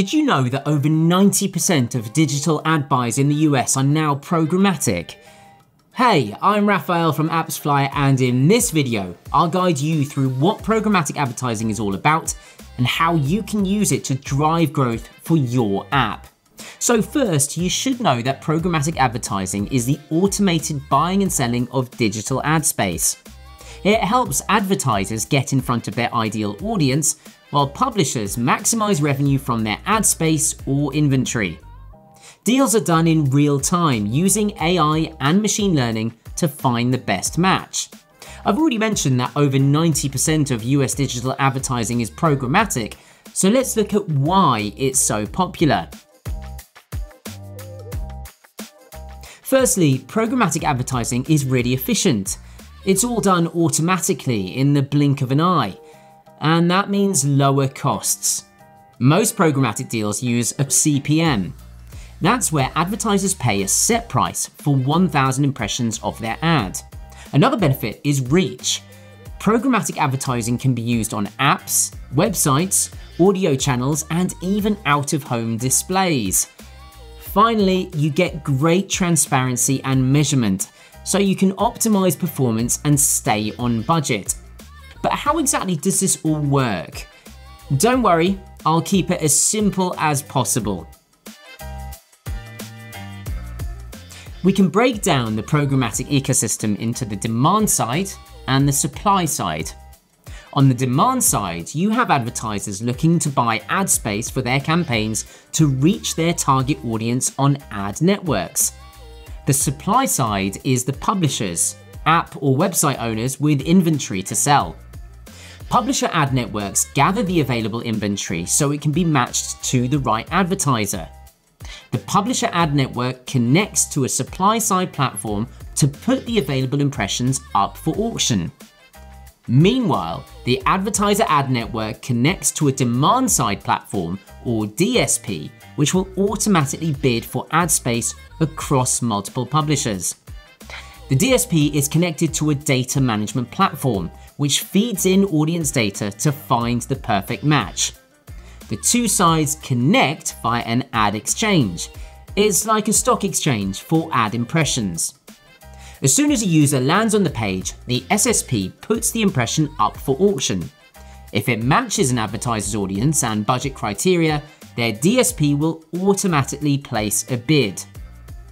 Did you know that over 90% of digital ad buys in the US are now programmatic? Hey, I'm Raphael from AppsFlyer, and in this video, I'll guide you through what programmatic advertising is all about and how you can use it to drive growth for your app. So first, you should know that programmatic advertising is the automated buying and selling of digital ad space. It helps advertisers get in front of their ideal audience, while publishers maximize revenue from their ad space or inventory. Deals are done in real time using AI and machine learning to find the best match. I've already mentioned that over 90% of US digital advertising is programmatic, so let's look at why it's so popular. Firstly, programmatic advertising is really efficient. It's all done automatically in the blink of an eye, and that means lower costs. Most programmatic deals use a CPM. That's where advertisers pay a set price for 1,000 impressions of their ad. Another benefit is reach. Programmatic advertising can be used on apps, websites, audio channels, and even out-of-home displays. Finally, you get great transparency and measurement, so you can optimize performance and stay on budget. But how exactly does this all work? Don't worry, I'll keep it as simple as possible. We can break down the programmatic ecosystem into the demand side and the supply side. On the demand side, you have advertisers looking to buy ad space for their campaigns to reach their target audience on ad networks. The supply side is the publishers, app or website owners with inventory to sell. Publisher ad networks gather the available inventory so it can be matched to the right advertiser. The publisher ad network connects to a supply-side platform to put the available impressions up for auction. Meanwhile, the advertiser ad network connects to a demand-side platform, or DSP, which will automatically bid for ad space across multiple publishers. The DSP is connected to a data management platform, which feeds in audience data to find the perfect match. The two sides connect via an ad exchange. It's like a stock exchange for ad impressions. As soon as a user lands on the page, the SSP puts the impression up for auction. If it matches an advertiser's audience and budget criteria, their DSP will automatically place a bid.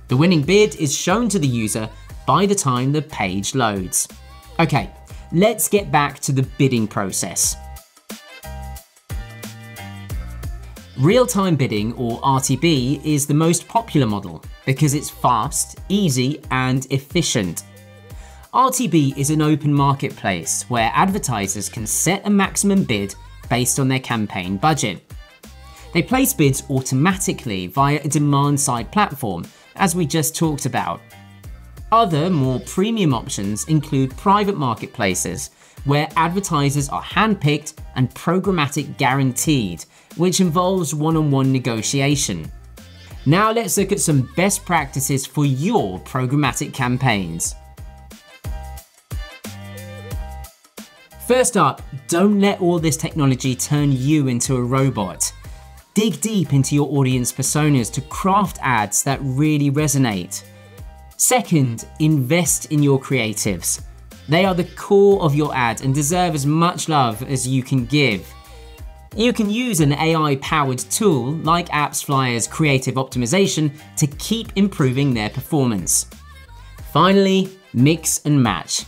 The winning bid is shown to the user by the time the page loads. Okay, let's get back to the bidding process. Real-time bidding, or RTB, is the most popular model because it's fast, easy, and efficient. RTB is an open marketplace where advertisers can set a maximum bid based on their campaign budget. They place bids automatically via a demand-side platform, as we just talked about. Other, more premium options include private marketplaces, where advertisers are handpicked and programmatic guaranteed, which involves one-on-one negotiation. Now let's look at some best practices for your programmatic campaigns. First up, don't let all this technology turn you into a robot. Dig deep into your audience personas to craft ads that really resonate. Second, invest in your creatives. They are the core of your ad and deserve as much love as you can give. You can use an AI-powered tool like AppsFlyer's Creative Optimization to keep improving their performance. Finally, mix and match.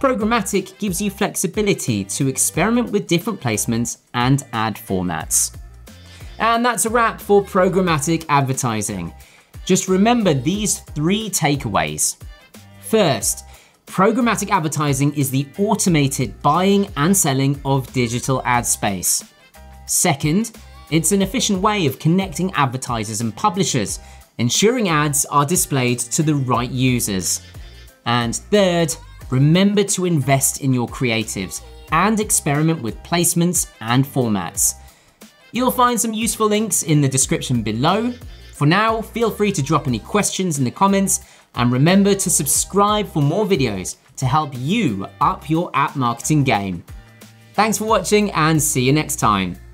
Programmatic gives you flexibility to experiment with different placements and ad formats. And that's a wrap for programmatic advertising. Just remember these three takeaways. First, programmatic advertising is the automated buying and selling of digital ad space. Second, it's an efficient way of connecting advertisers and publishers, ensuring ads are displayed to the right users. And third, remember to invest in your creatives and experiment with placements and formats. You'll find some useful links in the description below. For now, feel free to drop any questions in the comments, and remember to subscribe for more videos to help you up your app marketing game. Thanks for watching, and see you next time.